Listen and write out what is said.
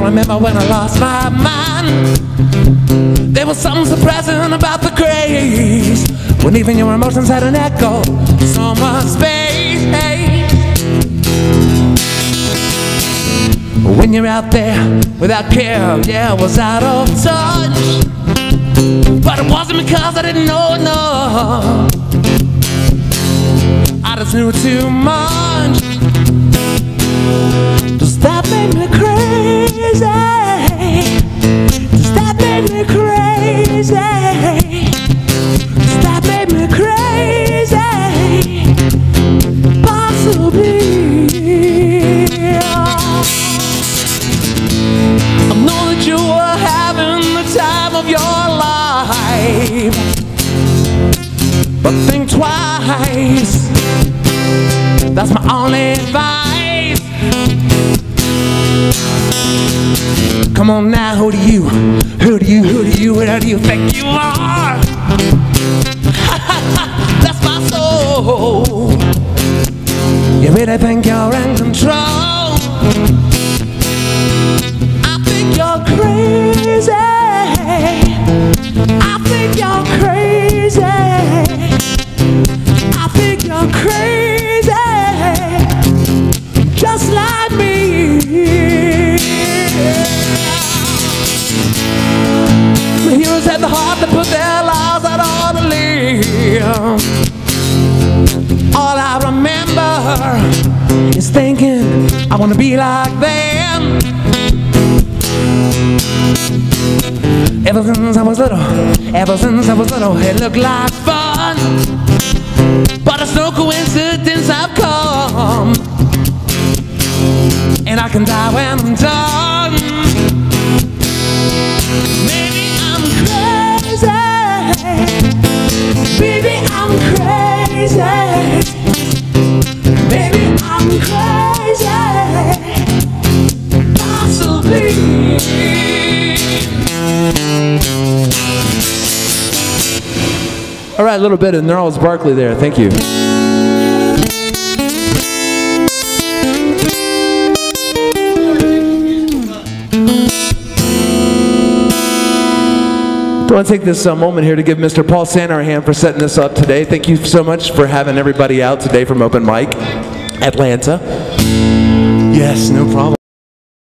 I remember when I lost my mind. There was something surprising about the grace, when even your emotions had an echo, so much space. When you're out there without care, yeah, I was out of touch. But it wasn't because I didn't know enough, I just knew too much. Does that make me crazy? Does that make me crazy? Does that make me crazy? Possibly. I know that you were having the time of your life, but think twice. That's my only advice. Come on now, who do you think you are? That's my soul. You really think you're in control? I think you're crazy. I think you're crazy. I think you're crazy. Just like me. The heroes had the heart to put their lives out on the limb. All I remember is thinking I want to be like them. Ever since I was little, it looked like fun. But it's no coincidence I've come, and I can die when I'm done. Maybe I'm crazy. Baby, I'm crazy. Baby, I'm crazy. Possibly. All right, a little bit of Gnarls Barkley there. Thank you. I want to take this moment here to give Mr. Paul Sanner a hand for setting this up today. Thank you so much for having everybody out today from Open Mic Atlanta. Yes, no problem.